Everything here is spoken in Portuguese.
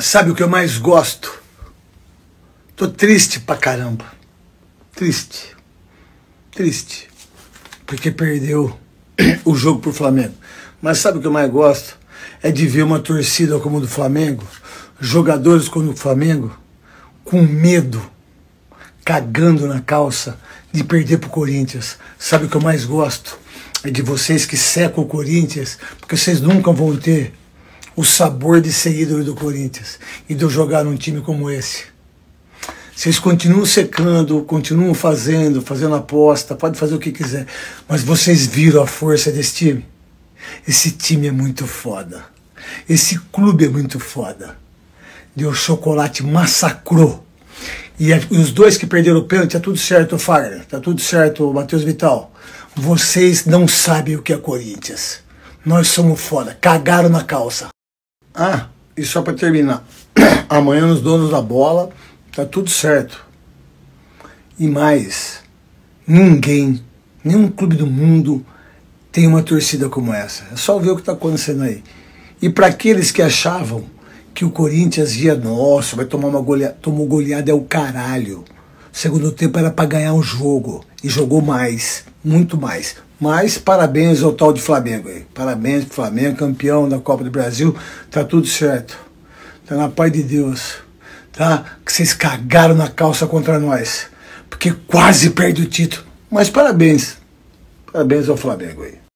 Sabe o que eu mais gosto? Tô triste pra caramba. Triste. Triste. Porque perdeu o jogo pro Flamengo. Mas sabe o que eu mais gosto? É de ver uma torcida como a do Flamengo, jogadores como o Flamengo, com medo, cagando na calça de perder pro Corinthians. Sabe o que eu mais gosto? É de vocês que secam o Corinthians, porque vocês nunca vão ter o sabor de ser ídolo do Corinthians e de eu jogar num time como esse. Vocês continuam secando, continuam fazendo aposta, pode fazer o que quiser, mas vocês viram a força desse time? Esse time é muito foda. Esse clube é muito foda. Deu chocolate, massacrou. E os dois que perderam o pênalti, tá tudo certo, o Fagner, tá tudo certo, o Matheus Vital. Vocês não sabem o que é Corinthians. Nós somos foda, cagaram na calça. Ah, e só pra terminar, amanhã nos donos da bola, tá tudo certo. E mais, ninguém, nenhum clube do mundo tem uma torcida como essa. É só ver o que tá acontecendo aí. E para aqueles que achavam que o Corinthians ia, nossa, vai tomar uma goleada, tomou goleada é o caralho. Segundo tempo era para ganhar o jogo e jogou mais, muito mais. Mas parabéns ao tal de Flamengo aí. Parabéns pro Flamengo, campeão da Copa do Brasil. Tá tudo certo. Tá na paz de Deus. Tá? Que vocês cagaram na calça contra nós. Porque quase perde o título. Mas parabéns. Parabéns ao Flamengo aí.